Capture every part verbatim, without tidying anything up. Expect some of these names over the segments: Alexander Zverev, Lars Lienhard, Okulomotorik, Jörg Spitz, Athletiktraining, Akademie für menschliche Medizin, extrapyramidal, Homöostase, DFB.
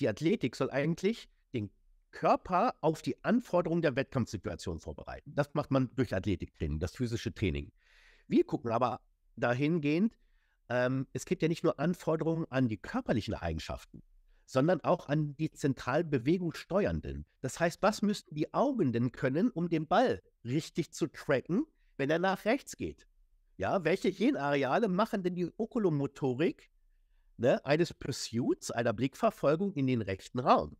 Die Athletik soll eigentlich den Körper auf die Anforderungen der Wettkampfsituation vorbereiten. Das macht man durch Athletiktraining, das physische Training. Wir gucken aber dahingehend, ähm, es gibt ja nicht nur Anforderungen an die körperlichen Eigenschaften, sondern auch an die zentral bewegungssteuernden. Das heißt, was müssten die Augen denn können, um den Ball richtig zu tracken, wenn er nach rechts geht? Ja, welche Genareale machen denn die Okulomotorik, ne, eines Pursuits, einer Blickverfolgung in den rechten Raum?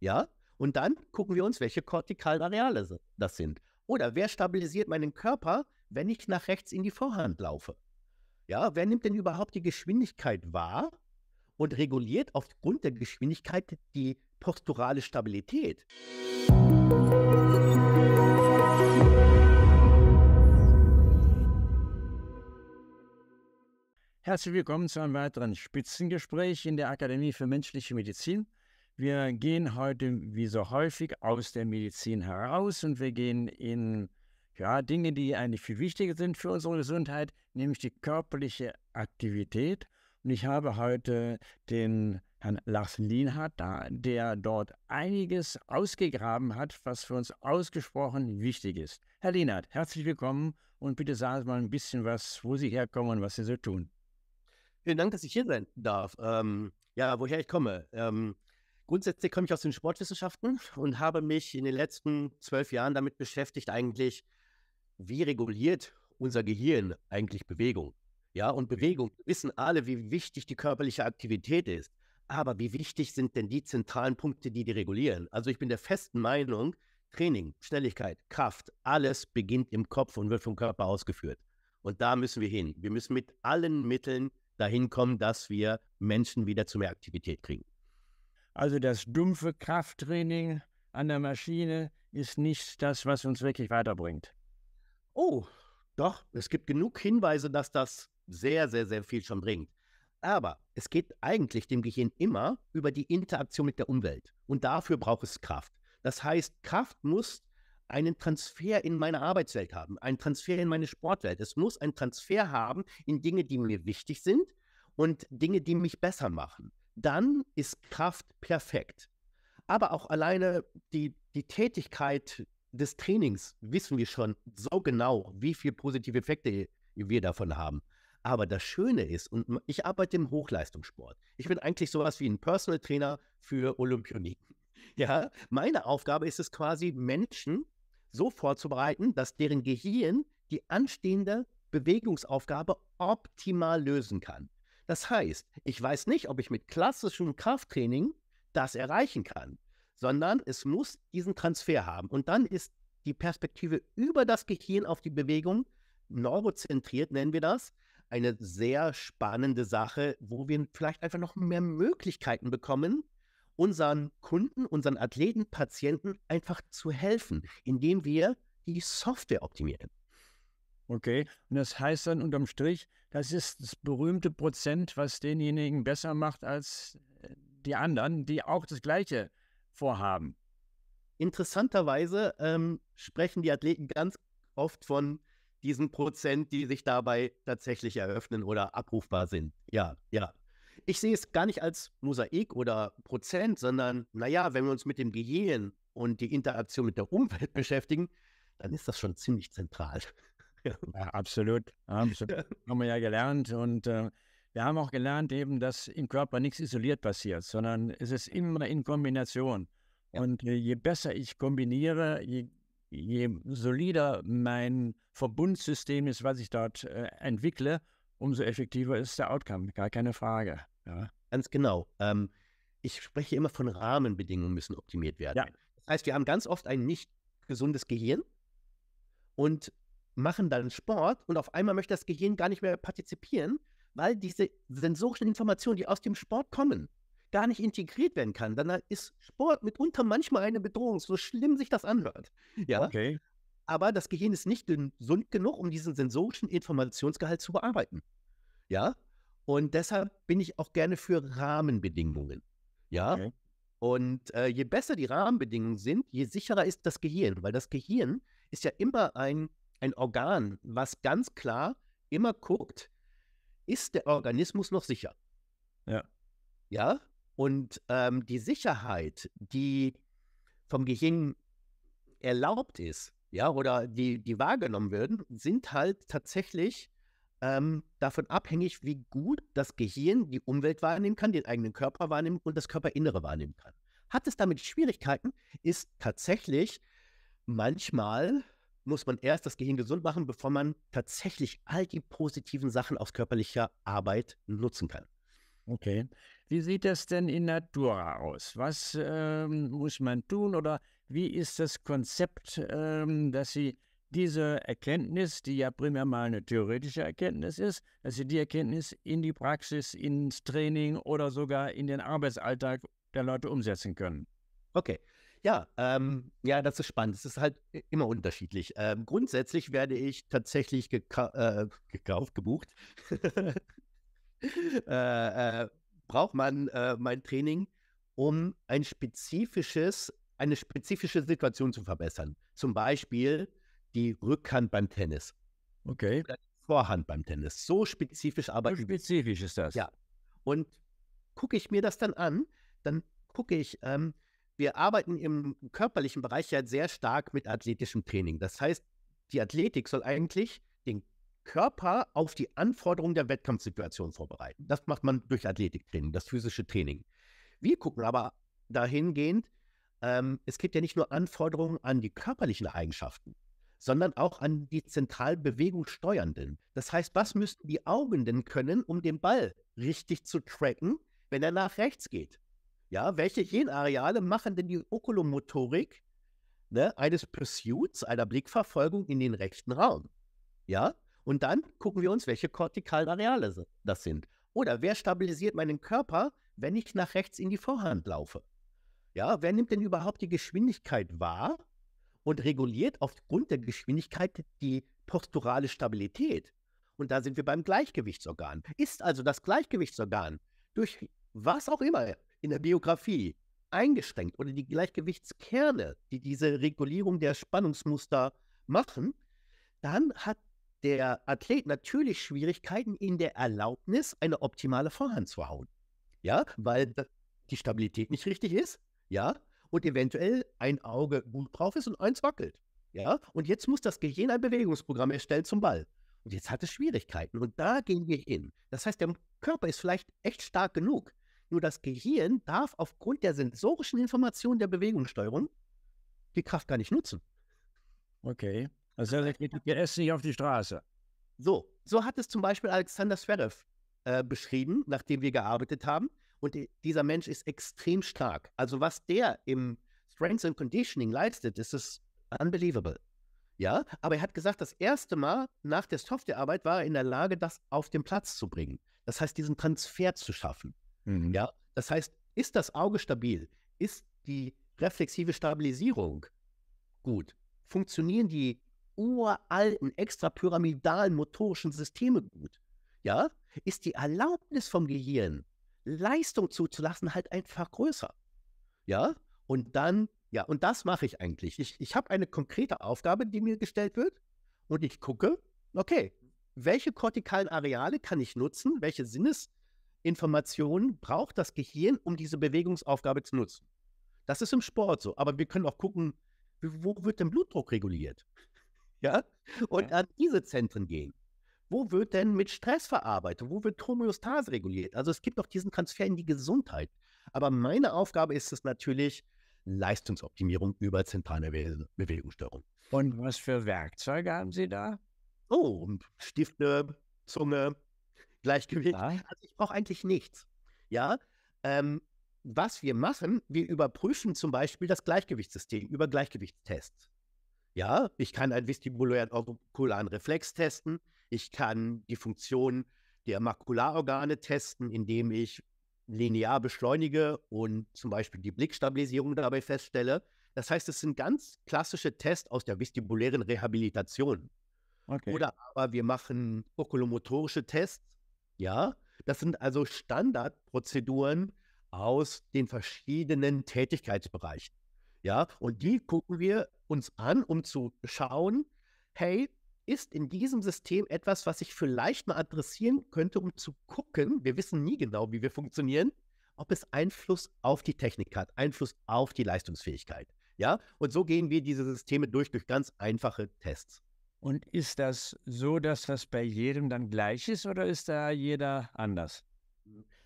Ja, und dann gucken wir uns, welche kortikalen Areale das sind. Oder wer stabilisiert meinen Körper, wenn ich nach rechts in die Vorhand laufe? Ja, wer nimmt denn überhaupt die Geschwindigkeit wahr und reguliert aufgrund der Geschwindigkeit die posturale Stabilität? Herzlich willkommen zu einem weiteren Spitzengespräch in der Akademie für menschliche Medizin. Wir gehen heute wie so häufig aus der Medizin heraus und wir gehen in ja, Dinge, die eigentlich viel wichtiger sind für unsere Gesundheit, nämlich die körperliche Aktivität. Und ich habe heute den Herrn Lars Lienhard da, der dort einiges ausgegraben hat, was für uns ausgesprochen wichtig ist. Herr Lienhard, herzlich willkommen und bitte sagen Sie mal ein bisschen was, wo Sie herkommen und was Sie so tun. Vielen Dank, dass ich hier sein darf. Ähm, ja, woher ich komme. Ähm, grundsätzlich komme ich aus den Sportwissenschaften und habe mich in den letzten zwölf Jahren damit beschäftigt, eigentlich, wie reguliert unser Gehirn eigentlich Bewegung. Ja, und Bewegung, wir wissen alle, wie wichtig die körperliche Aktivität ist. Aber wie wichtig sind denn die zentralen Punkte, die die regulieren? Also ich bin der festen Meinung, Training, Schnelligkeit, Kraft, alles beginnt im Kopf und wird vom Körper ausgeführt. Und da müssen wir hin. Wir müssen mit allen Mitteln dahin kommen, dass wir Menschen wieder zu mehr Aktivität kriegen. Also das dumpfe Krafttraining an der Maschine ist nicht das, was uns wirklich weiterbringt. Oh, doch, es gibt genug Hinweise, dass das sehr, sehr, sehr viel schon bringt. Aber es geht eigentlich dem Gehirn immer über die Interaktion mit der Umwelt. Und dafür braucht es Kraft. Das heißt, Kraft muss einen Transfer in meine Arbeitswelt haben, einen Transfer in meine Sportwelt. Es muss einen Transfer haben in Dinge, die mir wichtig sind und Dinge, die mich besser machen. Dann ist Kraft perfekt. Aber auch alleine die, die Tätigkeit des Trainings wissen wir schon so genau, wie viele positive Effekte wir davon haben. Aber das Schöne ist, und ich arbeite im Hochleistungssport. Ich bin eigentlich sowas wie ein Personal Trainer für Olympioniken. Ja, meine Aufgabe ist es quasi, Menschen so vorzubereiten, dass deren Gehirn die anstehende Bewegungsaufgabe optimal lösen kann. Das heißt, ich weiß nicht, ob ich mit klassischem Krafttraining das erreichen kann, sondern es muss diesen Transfer haben. Und dann ist die Perspektive über das Gehirn auf die Bewegung, neurozentriert nennen wir das, eine sehr spannende Sache, wo wir vielleicht einfach noch mehr Möglichkeiten bekommen, unseren Kunden, unseren Athleten, Patienten einfach zu helfen, indem wir die Software optimieren. Okay, und das heißt dann unterm Strich, das ist das berühmte Prozent, was denjenigen besser macht als die anderen, die auch das Gleiche vorhaben. Interessanterweise ähm, sprechen die Athleten ganz oft von diesen Prozent, die sich dabei tatsächlich eröffnen oder abrufbar sind. Ja, ja. Ich sehe es gar nicht als Mosaik oder Prozent, sondern, naja, wenn wir uns mit dem Gehirn und die Interaktion mit der Umwelt beschäftigen, dann ist das schon ziemlich zentral. Ja, absolut. Absolut. Ja. Haben wir ja gelernt. Und äh, wir haben auch gelernt eben, dass im Körper nichts isoliert passiert, sondern es ist immer in Kombination. Ja. Und äh, je besser ich kombiniere, je, je solider mein Verbundsystem ist, was ich dort äh, entwickle, umso effektiver ist der Outcome, gar keine Frage. Ja. Ganz genau. Ähm, ich spreche immer von Rahmenbedingungen müssen optimiert werden. Ja. Das heißt, wir haben ganz oft ein nicht gesundes Gehirn und machen dann Sport und auf einmal möchte das Gehirn gar nicht mehr partizipieren, weil diese sensorischen Informationen, die aus dem Sport kommen, gar nicht integriert werden kann. Dann ist Sport mitunter manchmal eine Bedrohung, so schlimm sich das anhört. Ja? Okay. Aber das Gehirn ist nicht gesund genug, um diesen sensorischen Informationsgehalt zu bearbeiten. Ja? Und deshalb bin ich auch gerne für Rahmenbedingungen. Ja? Okay. Und äh, je besser die Rahmenbedingungen sind, je sicherer ist das Gehirn. Weil das Gehirn ist ja immer ein, ein Organ, was ganz klar immer guckt, ist der Organismus noch sicher? Ja. Ja? Und ähm, die Sicherheit, die vom Gehirn erlaubt ist, ja, oder die, die wahrgenommen werden, sind halt tatsächlich ähm, davon abhängig, wie gut das Gehirn die Umwelt wahrnehmen kann, den eigenen Körper wahrnehmen und das Körperinnere wahrnehmen kann. Hat es damit Schwierigkeiten, ist tatsächlich manchmal muss man erst das Gehirn gesund machen, bevor man tatsächlich all die positiven Sachen aus körperlicher Arbeit nutzen kann. Okay. Wie sieht das denn in Natura aus? Was ähm, muss man tun oder wie ist das Konzept, ähm, dass Sie diese Erkenntnis, die ja primär mal eine theoretische Erkenntnis ist, dass Sie die Erkenntnis in die Praxis, ins Training oder sogar in den Arbeitsalltag der Leute umsetzen können? Okay. Ja, ähm, ja, das ist spannend. Es ist halt immer unterschiedlich. Ähm, grundsätzlich werde ich tatsächlich geka äh, gekauft, gebucht. äh, äh, braucht man äh, mein Training, um ein spezifisches, eine spezifische Situation zu verbessern. Zum Beispiel die Rückhand beim Tennis. Okay. Oder die Vorhand beim Tennis. So spezifisch arbeiten. So spezifisch ist das. Ja. Und gucke ich mir das dann an, dann gucke ich, ähm, wir arbeiten im körperlichen Bereich ja sehr stark mit athletischem Training. Das heißt, die Athletik soll eigentlich den Körper auf die Anforderungen der Wettkampfsituation vorbereiten. Das macht man durch Athletiktraining, das physische Training. Wir gucken aber dahingehend, ähm, es gibt ja nicht nur Anforderungen an die körperlichen Eigenschaften, sondern auch an die zentral bewegungssteuernden. Das heißt, was müssten die Augen denn können, um den Ball richtig zu tracken, wenn er nach rechts geht? Ja, welche Hirnareale machen denn die Okulomotorik, ne, eines Pursuits, einer Blickverfolgung in den rechten Raum? Ja, und dann gucken wir uns, welche kortikalen Areale das sind. Oder wer stabilisiert meinen Körper, wenn ich nach rechts in die Vorhand laufe? Ja, wer nimmt denn überhaupt die Geschwindigkeit wahr und reguliert aufgrund der Geschwindigkeit die posturale Stabilität? Und da sind wir beim Gleichgewichtsorgan. Ist also das Gleichgewichtsorgan durch was auch immer in der Biografie eingeschränkt oder die Gleichgewichtskerne, die diese Regulierung der Spannungsmuster machen, dann hat der Athlet natürlich Schwierigkeiten in der Erlaubnis, eine optimale Vorhand zu hauen. Ja, weil die Stabilität nicht richtig ist, ja, und eventuell ein Auge gut drauf ist und eins wackelt, ja. Und jetzt muss das Gehirn ein Bewegungsprogramm erstellen zum Ball. Und jetzt hat es Schwierigkeiten und da gehen wir hin. Das heißt, der Körper ist vielleicht echt stark genug, nur das Gehirn darf aufgrund der sensorischen Information der Bewegungssteuerung die Kraft gar nicht nutzen. Okay. Also er geht erst nicht auf die Straße. So, so hat es zum Beispiel Alexander Zverev äh, beschrieben, nachdem wir gearbeitet haben. Und dieser Mensch ist extrem stark. Also was der im Strength and Conditioning leistet, ist es unbelievable. Ja, aber er hat gesagt, das erste Mal nach der Softwarearbeit war er in der Lage, das auf den Platz zu bringen. Das heißt, diesen Transfer zu schaffen. Mhm. Ja, das heißt, ist das Auge stabil? Ist die reflexive Stabilisierung gut? Funktionieren die uralten, extrapyramidalen motorischen Systeme gut? Ja, ist die Erlaubnis vom Gehirn, Leistung zuzulassen, halt einfach größer? Ja, und dann, ja, und das mache ich eigentlich. Ich, ich habe eine konkrete Aufgabe, die mir gestellt wird und ich gucke, okay, welche kortikalen Areale kann ich nutzen? Welche Sinnesinformationen braucht das Gehirn, um diese Bewegungsaufgabe zu nutzen? Das ist im Sport so, aber wir können auch gucken, wo wird denn Blutdruck reguliert? Ja, und an diese Zentren gehen. Wo wird denn mit Stress verarbeitet? Wo wird Homöostase reguliert? Also es gibt noch diesen Transfer in die Gesundheit. Aber meine Aufgabe ist es natürlich, Leistungsoptimierung über zentrale Be Bewegungsstörung. Und was für Werkzeuge haben Sie da? Oh, Stifte, Zunge, Gleichgewicht. Ja. Also ich brauche eigentlich nichts. Ja, ähm, was wir machen, wir überprüfen zum Beispiel das Gleichgewichtssystem über Gleichgewichtstests. Ja, ich kann einen vestibulären okularen Reflex testen. Ich kann die Funktion der Makularorgane testen, indem ich linear beschleunige und zum Beispiel die Blickstabilisierung dabei feststelle. Das heißt, es sind ganz klassische Tests aus der vestibulären Rehabilitation. Okay. Oder aber wir machen okulomotorische Tests. Ja, das sind also Standardprozeduren aus den verschiedenen Tätigkeitsbereichen. Ja, und die gucken wir uns an, um zu schauen, hey, ist in diesem System etwas, was ich vielleicht mal adressieren könnte, um zu gucken, wir wissen nie genau, wie wir funktionieren, ob es Einfluss auf die Technik hat, Einfluss auf die Leistungsfähigkeit. Ja? Und so gehen wir diese Systeme durch, durch ganz einfache Tests. Und ist das so, dass das bei jedem dann gleich ist oder ist da jeder anders?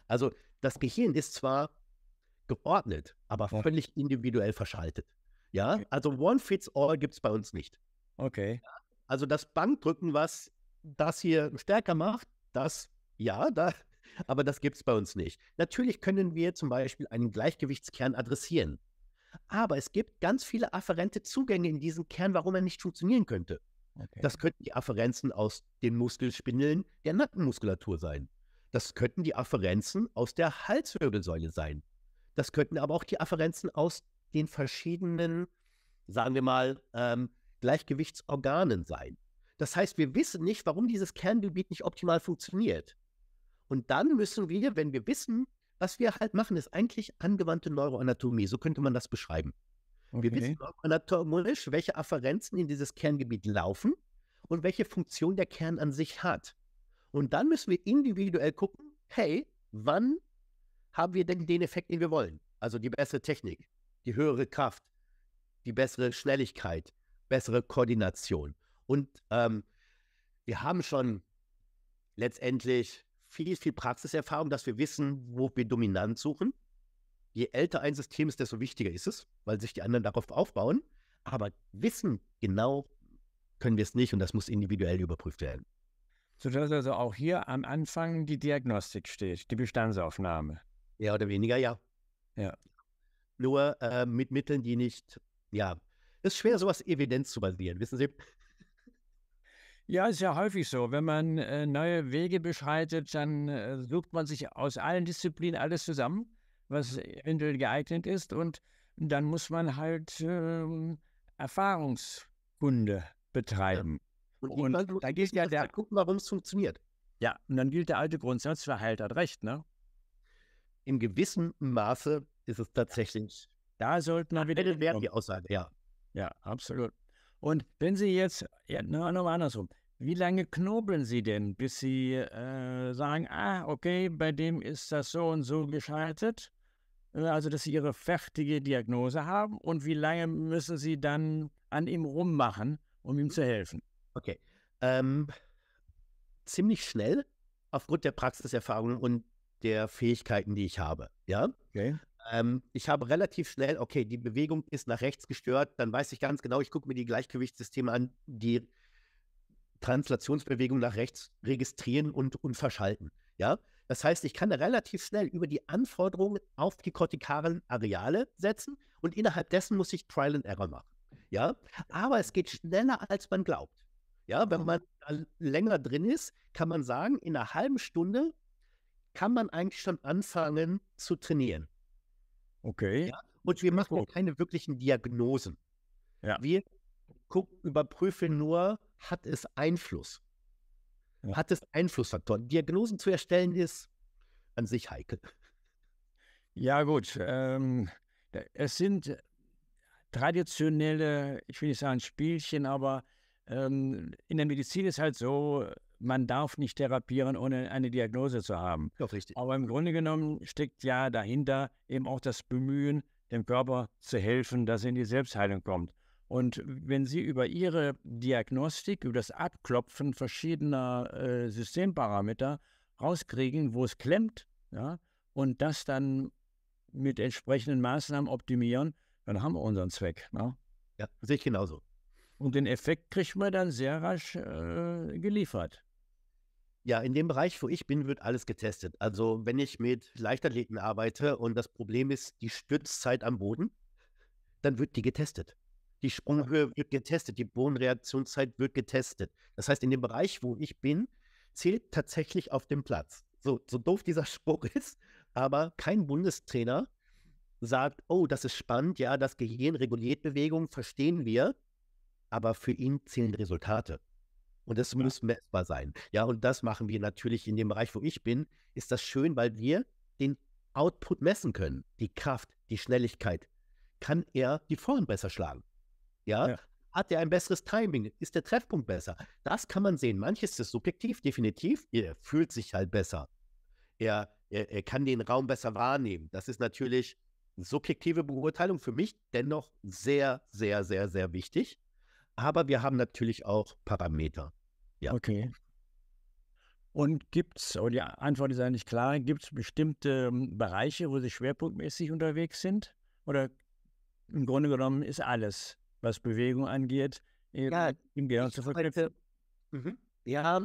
Also das Gehirn ist zwar geordnet, aber ja. völlig individuell verschaltet. Ja, okay. Also one fits all gibt es bei uns nicht. Okay. Ja? Also das Bankdrücken, was das hier stärker macht, das, ja, da, aber das gibt es bei uns nicht. Natürlich können wir zum Beispiel einen Gleichgewichtskern adressieren, aber es gibt ganz viele afferente Zugänge in diesem Kern, warum er nicht funktionieren könnte. Okay. Das könnten die Afferenzen aus den Muskelspindeln der Nackenmuskulatur sein. Das könnten die Afferenzen aus der Halswirbelsäule sein. Das könnten aber auch die Afferenzen aus den verschiedenen, sagen wir mal, ähm, Gleichgewichtsorganen sein. Das heißt, wir wissen nicht, warum dieses Kerngebiet nicht optimal funktioniert. Und dann müssen wir, wenn wir wissen, was wir halt machen, ist eigentlich angewandte Neuroanatomie. So könnte man das beschreiben. Okay. Wir wissen anatomisch, welche Afferenzen in dieses Kerngebiet laufen und welche Funktion der Kern an sich hat. Und dann müssen wir individuell gucken, hey, wann haben wir denn den Effekt, den wir wollen? Also die bessere Technik, die höhere Kraft, die bessere Schnelligkeit, bessere Koordination. Und ähm, wir haben schon letztendlich viel, viel Praxiserfahrung, dass wir wissen, wo wir dominant suchen. Je älter ein System ist, desto wichtiger ist es, weil sich die anderen darauf aufbauen. Aber wissen genau können wir es nicht und das muss individuell überprüft werden. Sodass also auch hier am Anfang die Diagnostik steht, die Bestandsaufnahme. Ja oder weniger, ja. Ja. Nur äh, mit Mitteln, die nicht, ja, es ist schwer, sowas Evidenz zu basieren, wissen Sie? Ja, ist ja häufig so. Wenn man äh, neue Wege beschreitet, dann äh, sucht man sich aus allen Disziplinen alles zusammen, was eventuell geeignet ist. Und dann muss man halt äh, Erfahrungskunde betreiben. Ja. Und, und da gilt ja der... Gucken, warum es funktioniert. Ja, und dann gilt der alte Grundsatz, wer heilt, hat recht, ne? In gewissem Maße ist es tatsächlich... Da sollten wir wieder... Das wäre die Aussage, ja. Ja, absolut. Und wenn Sie jetzt, ja, noch mal andersrum, wie lange knobeln Sie denn, bis Sie äh, sagen, ah, okay, bei dem ist das so und so geschaltet, also dass Sie Ihre fertige Diagnose haben und wie lange müssen Sie dann an ihm rummachen, um ihm zu helfen? Okay, ähm, ziemlich schnell, aufgrund der Praxiserfahrung und der Fähigkeiten, die ich habe, ja? Okay. Ich habe relativ schnell, okay, die Bewegung ist nach rechts gestört, dann weiß ich ganz genau, ich gucke mir die Gleichgewichtssysteme an, die Translationsbewegung nach rechts registrieren und, und verschalten. Ja? Das heißt, ich kann relativ schnell über die Anforderungen auf die kortikalen Areale setzen und innerhalb dessen muss ich Trial and Error machen. Ja? Aber es geht schneller, als man glaubt. Ja? Wenn man länger drin ist, kann man sagen, in einer halben Stunde kann man eigentlich schon anfangen zu trainieren. Okay. Ja, und wir machen ja keine wirklichen Diagnosen. Ja. Wir gucken, überprüfen nur, hat es Einfluss? Ja. Hat es Einflussfaktoren? Diagnosen zu erstellen ist an sich heikel. Ja gut, ähm, es sind traditionelle, ich will nicht sagen Spielchen, aber ähm, in der Medizin ist halt so, man darf nicht therapieren, ohne eine Diagnose zu haben. Ja, richtig. Aber im Grunde genommen steckt ja dahinter eben auch das Bemühen, dem Körper zu helfen, dass er in die Selbstheilung kommt. Und wenn Sie über Ihre Diagnostik, über das Abklopfen verschiedener äh, Systemparameter rauskriegen, wo es klemmt, ja, und das dann mit entsprechenden Maßnahmen optimieren, dann haben wir unseren Zweck. Ne? Ja, sehe ich genauso. Und den Effekt kriegt man dann sehr rasch äh, geliefert. Ja, in dem Bereich, wo ich bin, wird alles getestet. Also wenn ich mit Leichtathleten arbeite und das Problem ist die Stützzeit am Boden, dann wird die getestet. Die Sprunghöhe wird getestet, die Bodenreaktionszeit wird getestet. Das heißt, in dem Bereich, wo ich bin, zählt tatsächlich auf dem Platz. So, so doof dieser Spruch ist, aber kein Bundestrainer sagt, oh, das ist spannend, ja, das Gehirn reguliert Bewegung, verstehen wir. Aber für ihn zählen Resultate. Und das muss messbar sein. Ja, und das machen wir natürlich in dem Bereich, wo ich bin, ist das schön, weil wir den Output messen können. Die Kraft, die Schnelligkeit. Kann er die Form besser schlagen? Ja? Ja. Hat er ein besseres Timing? Ist der Treffpunkt besser? Das kann man sehen. Manches ist subjektiv, definitiv. Er fühlt sich halt besser. Er er, er kann den Raum besser wahrnehmen. Das ist natürlich subjektive Beurteilung, für mich dennoch sehr, sehr, sehr, sehr wichtig. Aber wir haben natürlich auch Parameter. Ja. Okay. Und gibt es, oh, die Antwort ist eigentlich klar, gibt es bestimmte Bereiche, wo Sie schwerpunktmäßig unterwegs sind? Oder im Grunde genommen ist alles, was Bewegung angeht, ja, im Gehirn zu verknüpfen? Mhm. Ja,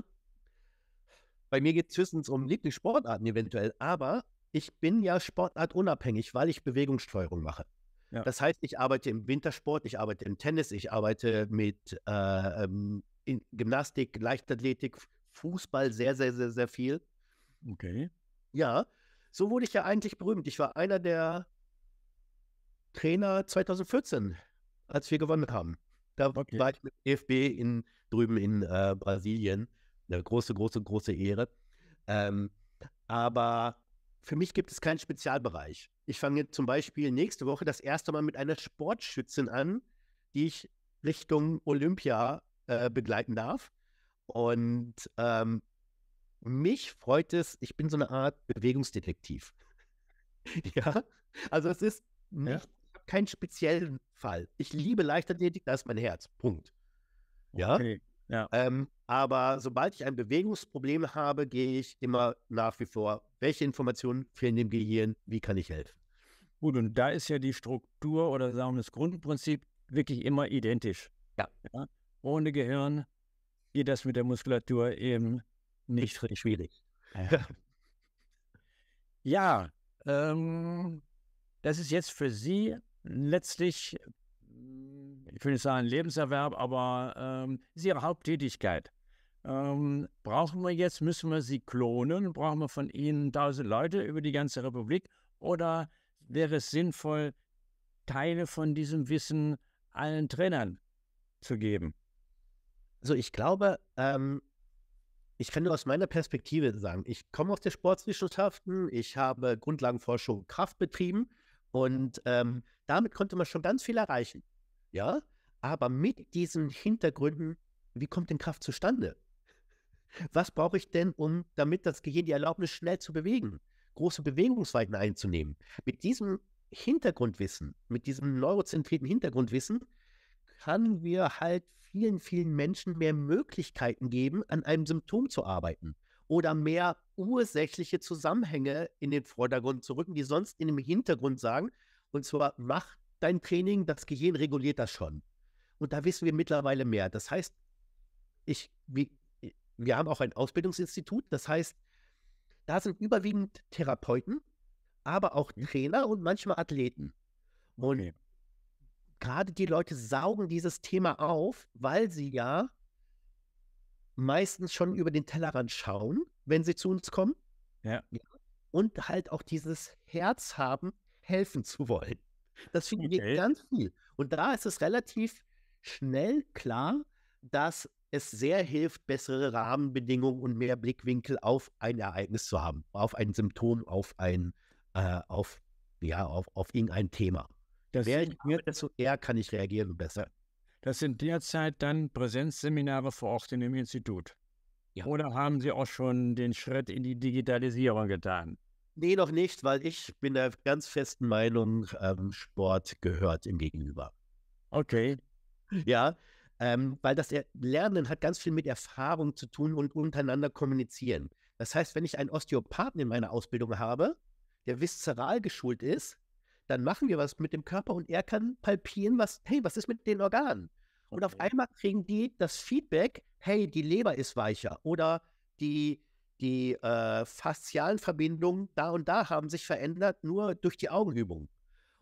bei mir geht es höchstens um Lieblingssportarten eventuell, aber ich bin ja sportartunabhängig, weil ich Bewegungssteuerung mache. Ja. Das heißt, ich arbeite im Wintersport, ich arbeite im Tennis, ich arbeite mit äh, in Gymnastik, Leichtathletik, Fußball sehr, sehr, sehr, sehr viel. Okay. Ja, so wurde ich ja eigentlich berühmt. Ich war einer der Trainer zwanzig vierzehn, als wir gewonnen haben. Da okay. war ich mit dem D F B in, drüben in äh, Brasilien. Eine große, große, große Ehre. Ähm, aber für mich gibt es keinen Spezialbereich. Ich fange zum Beispiel nächste Woche das erste Mal mit einer Sportschützin an, die ich Richtung Olympia äh, begleiten darf. Und ähm, mich freut es, ich bin so eine Art Bewegungsdetektiv. Ja, also es ist nicht, ja. Ich habe keinen speziellen Fall. Ich liebe Leichtathletik, da ist mein Herz, Punkt. Ja, okay. Ja. Ähm, aber sobald ich ein Bewegungsproblem habe, gehe ich immer nach wie vor, welche Informationen fehlen dem Gehirn, wie kann ich helfen? Gut, und da ist ja die Struktur oder sagen wir das Grundprinzip wirklich immer identisch. Ja. Ja? Ohne Gehirn geht das mit der Muskulatur eben nicht richtig schwierig. Ja, ja, ähm, das ist jetzt für Sie letztlich, ich will nicht sagen Lebenserwerb, aber ähm, ist Ihre Haupttätigkeit. Ähm, brauchen wir jetzt, müssen wir Sie klonen? Brauchen wir von Ihnen tausend Leute über die ganze Republik? Oder wäre es sinnvoll, Teile von diesem Wissen allen Trainern zu geben? Also ich glaube, ähm, ich kann nur aus meiner Perspektive sagen, ich komme aus der Sportwissenschaften, ich habe Grundlagenforschung Kraft betrieben und ähm, damit konnte man schon ganz viel erreichen. Ja, aber mit diesen Hintergründen, wie kommt denn Kraft zustande? Was brauche ich denn, um damit das Gehirn die Erlaubnis schnell zu bewegen, große Bewegungsweiten einzunehmen? Mit diesem Hintergrundwissen, mit diesem neurozentrierten Hintergrundwissen, kann wir halt vielen, vielen Menschen mehr Möglichkeiten geben, an einem Symptom zu arbeiten oder mehr ursächliche Zusammenhänge in den Vordergrund zu rücken, die sonst in dem Hintergrund sagen, und zwar mach dein Training, das Gehirn reguliert das schon. Und da wissen wir mittlerweile mehr. Das heißt, ich, wir, wir haben auch ein Ausbildungsinstitut, das heißt, da sind überwiegend Therapeuten, aber auch Trainer und manchmal Athleten. Und okay. Gerade die Leute saugen dieses Thema auf, weil sie ja meistens schon über den Tellerrand schauen, wenn sie zu uns kommen. Ja. Und halt auch dieses Herz haben, helfen zu wollen. Das finden okay. wir ganz viel. Und da ist es relativ schnell klar, dass es sehr hilft, bessere Rahmenbedingungen und mehr Blickwinkel auf ein Ereignis zu haben, auf ein Symptom, auf ein, äh, auf, ja, auf, auf irgendein Thema. Das Wer ich arbeite, desto eher kann ich reagieren und besser. Das sind derzeit dann Präsenzseminare vor Ort in dem Institut. Ja. Oder haben Sie auch schon den Schritt in die Digitalisierung getan? Nee, noch nicht, weil ich bin der ganz festen Meinung, ähm, Sport gehört im Gegenüber. Okay. Ja, ähm, weil das Lernen hat ganz viel mit Erfahrung zu tun und untereinander kommunizieren. Das heißt, wenn ich einen Osteopathen in meiner Ausbildung habe, der viszeral geschult ist, dann machen wir was mit dem Körper und er kann palpieren, was, hey, was ist mit den Organen? Okay. Und auf einmal kriegen die das Feedback, hey, die Leber ist weicher oder die, die äh, faszialen Verbindungen da und da haben sich verändert, nur durch die Augenübung.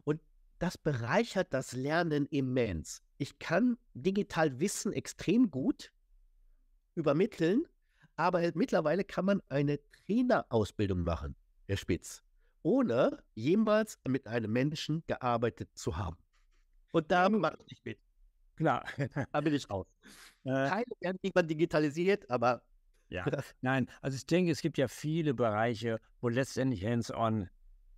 Und das bereichert das Lernen immens. Ich kann digital Wissen extrem gut übermitteln, aber mittlerweile kann man eine Trainerausbildung machen, Herr Spitz, ohne jemals mit einem Menschen gearbeitet zu haben. Und da mache ich nicht mit. Klar. Da bin ich raus. Keine werden irgendwann digitalisiert, aber... Ja, nein, also ich denke, es gibt ja viele Bereiche, wo letztendlich hands-on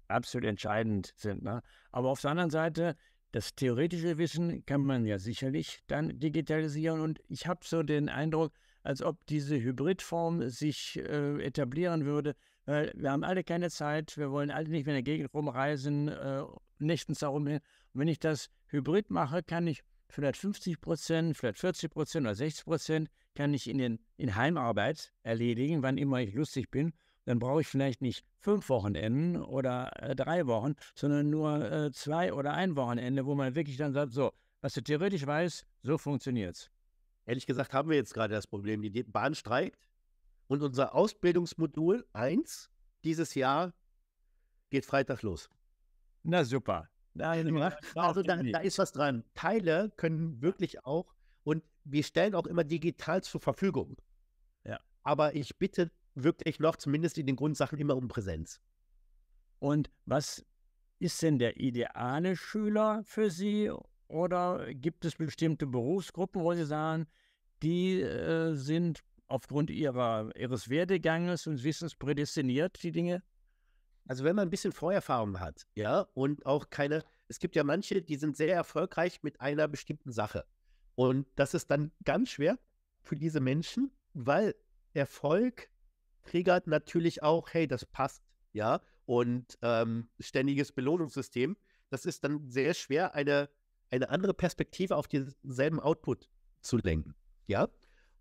absolut entscheidend sind. Ne? Aber auf der anderen Seite, das theoretische Wissen kann man ja sicherlich dann digitalisieren. Und ich habe so den Eindruck, als ob diese Hybridform sich äh, etablieren würde, äh, wir haben alle keine Zeit, wir wollen alle nicht mehr in der Gegend rumreisen, äh, nächtens darum hin. Und wenn ich das hybrid mache, kann ich vielleicht fünfzig Prozent, vielleicht vierzig Prozent oder sechzig Prozent kann ich in, den, in Heimarbeit erledigen, wann immer ich lustig bin. Dann brauche ich vielleicht nicht fünf Wochenenden oder äh, drei Wochen, sondern nur äh, zwei oder ein Wochenende, wo man wirklich dann sagt, so, was du theoretisch weißt, so funktioniert's. Ehrlich gesagt haben wir jetzt gerade das Problem, die Bahn streikt und unser Ausbildungsmodul eins dieses Jahr geht Freitag los. Na super. Nein, also da, da ist was dran. Teile können wirklich auch, und wir stellen auch immer digital zur Verfügung. Ja. Aber ich bitte wirklich noch, zumindest in den Grundsachen, immer um Präsenz. Und was ist denn der ideale Schüler für Sie? Oder gibt es bestimmte Berufsgruppen, wo Sie sagen, die äh, sind aufgrund ihrer, ihres Werdeganges und Wissens prädestiniert, die Dinge? Also wenn man ein bisschen Vorerfahrung hat, ja, und auch keine, es gibt ja manche, die sind sehr erfolgreich mit einer bestimmten Sache. Und das ist dann ganz schwer für diese Menschen, weil Erfolg triggert natürlich auch, hey, das passt, ja, und ähm, ständiges Belohnungssystem. Das ist dann sehr schwer, eine, eine andere Perspektive auf denselben Output zu lenken, ja.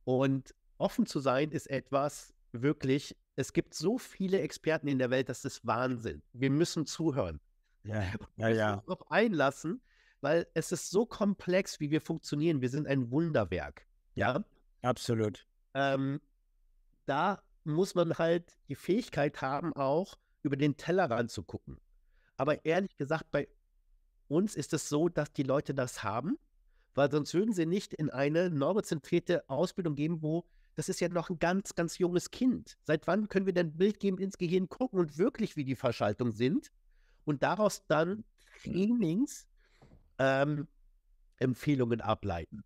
Und offen zu sein ist etwas wirklich. Es gibt so viele Experten in der Welt, das ist Wahnsinn. Wir müssen zuhören. Ja, ja, ja. Wir müssen uns darauf einlassen, weil es ist so komplex, wie wir funktionieren. Wir sind ein Wunderwerk. Ja, absolut. Ähm, da muss man halt die Fähigkeit haben, auch über den Tellerrand zu gucken. Aber ehrlich gesagt, bei uns ist es so, dass die Leute das haben, weil sonst würden sie nicht in eine neurozentrierte Ausbildung geben, wo das ist ja noch ein ganz, ganz junges Kind. Seit wann können wir denn bildgebend ins Gehirn gucken und wirklich, wie die Verschaltungen sind? Und daraus dann Trainings, ähm, Empfehlungen ableiten.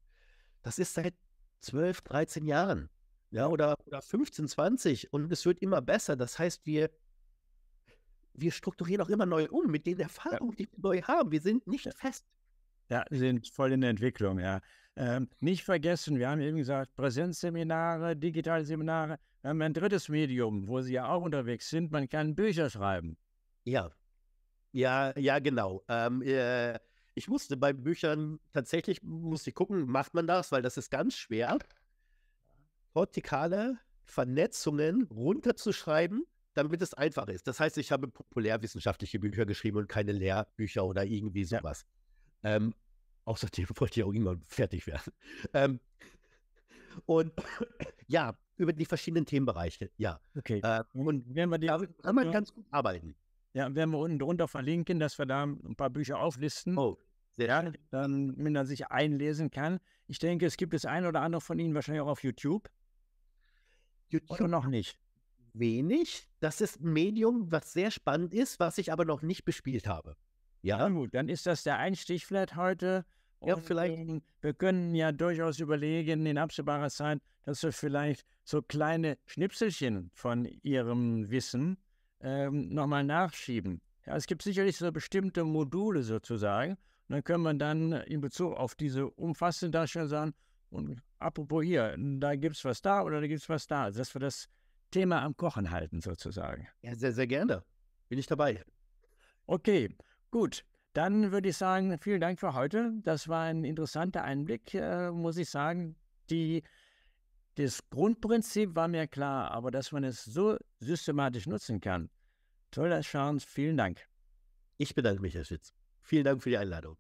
Das ist seit zwölf, dreizehn Jahren. Ja, oder, oder fünfzehn, zwanzig. Und es wird immer besser. Das heißt, wir, wir strukturieren auch immer neu um mit den Erfahrungen, ja, die wir neu haben. Wir sind nicht fest. Ja, wir sind voll in der Entwicklung, ja. Ähm, nicht vergessen, wir haben eben gesagt, Präsenzseminare, digitale Seminare. Wir haben ein drittes Medium, wo Sie ja auch unterwegs sind. Man kann Bücher schreiben. Ja, ja, ja, genau. Ähm, äh, ich musste bei Büchern tatsächlich, musste ich gucken, macht man das, weil das ist ganz schwer, kortikale Vernetzungen runterzuschreiben, damit es einfach ist. Das heißt, ich habe populärwissenschaftliche Bücher geschrieben und keine Lehrbücher oder irgendwie sowas. Ja. Ähm, Außerdem wollte ich auch irgendwann fertig werden. Ähm, und ja, über die verschiedenen Themenbereiche, ja. Okay. Äh, und werden wir die, da kann man ganz gut arbeiten. Ja, werden wir unten drunter verlinken, dass wir da ein paar Bücher auflisten. Oh, sehr ja, schön. Dann, wenn man sich einlesen kann. Ich denke, es gibt das ein oder andere von Ihnen wahrscheinlich auch auf YouTube. YouTube oder noch nicht? Wenig. Das ist ein Medium, was sehr spannend ist, was ich aber noch nicht bespielt habe. Ja, ja gut, dann ist das der Einstieg vielleicht heute. Und ja, vielleicht. Wir können ja durchaus überlegen, in absehbarer Zeit, dass wir vielleicht so kleine Schnipselchen von Ihrem Wissen ähm, nochmal nachschieben. Ja, es gibt sicherlich so bestimmte Module sozusagen. Und dann können wir dann in Bezug auf diese umfassende Darstellung sagen, und apropos hier, da gibt es was da oder da gibt es was da. Also, dass wir das Thema am Kochen halten sozusagen. Ja, sehr, sehr gerne. Bin ich dabei. Okay, gut. Dann würde ich sagen, vielen Dank für heute. Das war ein interessanter Einblick, äh, muss ich sagen. Die, das Grundprinzip war mir klar, aber dass man es so systematisch nutzen kann. Toll, das Schauen. Vielen Dank. Ich bedanke mich, Herr Spitz. Vielen Dank für die Einladung.